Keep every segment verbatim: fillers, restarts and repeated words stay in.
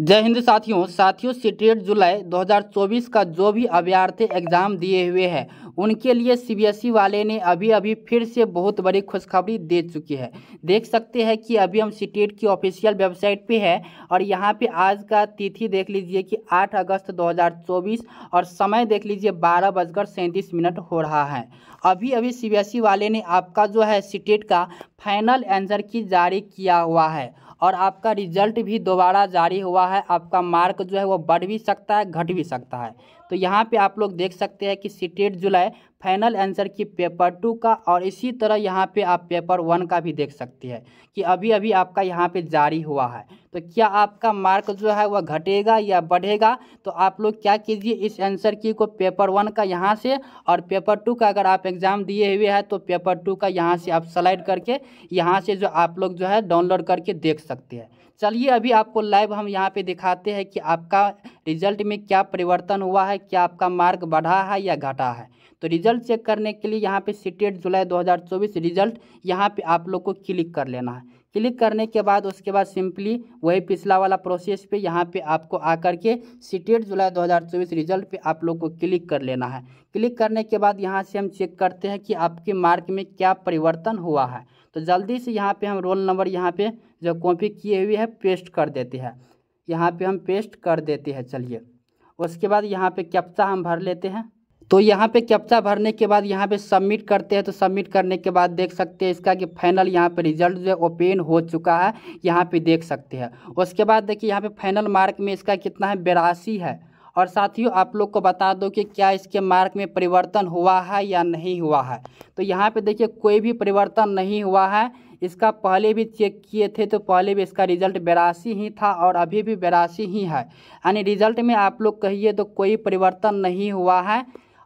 जय हिंद साथियों साथियों सीटेट जुलाई दो हज़ार चौबीस का जो भी अभ्यर्थी एग्ज़ाम दिए हुए हैं उनके लिए सीबीएसई वाले ने अभी अभी फिर से बहुत बड़ी खुशखबरी दे चुकी है। देख सकते हैं कि अभी हम सीटेट की ऑफिशियल वेबसाइट पे है और यहाँ पे आज का तिथि देख लीजिए कि आठ अगस्त दो हज़ार चौबीस और समय देख लीजिए बारह बजकर सैंतीस मिनट हो रहा है। अभी अभी सीबीएसई वाले ने आपका जो है सीटेट का फाइनल आंसर की जारी किया हुआ है और आपका रिजल्ट भी दोबारा जारी हुआ है। आपका मार्क जो है वो बढ़ भी सकता है, घट भी सकता है। तो यहाँ पे आप लोग देख सकते हैं कि सीटेट जुलाई final answer key paper two का और इसी तरह यहाँ पे आप पेपर वन का भी देख सकते हैं कि अभी अभी आपका यहाँ पे जारी हुआ है। तो क्या आपका मार्क जो है वह घटेगा या बढ़ेगा, तो आप लोग क्या कीजिए, इस आंसर की को पेपर वन का यहाँ से और पेपर टू का अगर आप एग्ज़ाम दिए हुए हैं तो पेपर टू का यहाँ से आप स्लाइड करके यहाँ से जो आप लोग जो है डाउनलोड करके देख सकते हैं। चलिए अभी आपको लाइव हम यहाँ पे दिखाते हैं कि आपका रिजल्ट में क्या परिवर्तन हुआ है, क्या आपका मार्क बढ़ा है या घटा है। तो रिजल्ट चेक करने के लिए यहाँ पे सीटेट जुलाई दो हज़ार चौबीस रिजल्ट यहाँ पे आप लोग को क्लिक कर लेना है। क्लिक करने के बाद उसके बाद सिंपली वही पिछला वाला प्रोसेस पे यहाँ पे आपको आकर के सीटेट जुलाई दो हज़ार चौबीस रिजल्ट पे आप लोग को क्लिक कर लेना है। क्लिक करने के बाद यहाँ से हम चेक करते हैं कि आपके मार्क में क्या परिवर्तन हुआ है। तो जल्दी से यहाँ पे हम रोल नंबर यहाँ पे जो कॉपी किए हुए है पेस्ट कर देते हैं, यहाँ पे हम पेस्ट कर देते हैं। चलिए उसके बाद यहाँ पे कैप्चा हम भर लेते हैं। तो यहाँ पे कैप्चा भरने के बाद यहाँ पे सबमिट करते हैं। तो सबमिट करने के बाद देख सकते हैं इसका कि फाइनल यहाँ पे रिजल्ट जो है ओपन हो चुका है, यहाँ पे देख सकते हैं। उसके बाद देखिए यहाँ पे फाइनल मार्क में इसका कितना है, बेरासी है। और साथियों आप लोग को बता दो कि क्या इसके मार्क में परिवर्तन हुआ है या नहीं हुआ है। तो यहाँ पे देखिए कोई भी परिवर्तन नहीं हुआ है। इसका पहले भी चेक किए थे तो पहले भी इसका रिजल्ट बेरासी ही था और अभी भी बेरासी ही है, यानी रिजल्ट में आप लोग कहिए तो कोई परिवर्तन नहीं हुआ है।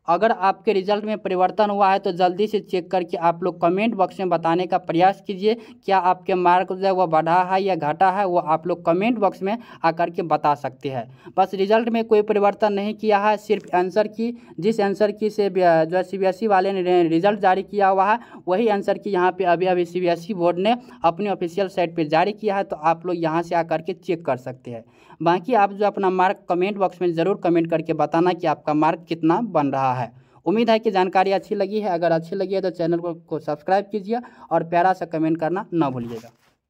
अगर आपके रिजल्ट में परिवर्तन हुआ है तो जल्दी से चेक करके आप लोग कमेंट बॉक्स में बताने का प्रयास कीजिए, क्या आपके मार्क जो है वो बढ़ा है या घटा है, वो आप लोग कमेंट बॉक्स में आकर के बता सकते हैं। बस रिजल्ट में कोई परिवर्तन नहीं किया है, सिर्फ आंसर की, जिस आंसर की से जो है सीबीएसई वाले ने रिजल्ट जारी किया हुआ है वही आंसर की यहाँ पर अभी अभी सीबीएसई बोर्ड ने अपनी ऑफिशियल साइट पर जारी किया है। तो आप लोग यहाँ से आकर के चेक कर सकते हैं। बाकी आप जो अपना मार्क कमेंट बॉक्स में ज़रूर कमेंट करके बताना कि आपका मार्क कितना बन रहा है। उम्मीद है कि जानकारी अच्छी लगी है। अगर अच्छी लगी है तो चैनल को, को सब्सक्राइब कीजिए और प्यारा सा कमेंट करना ना भूलिएगा।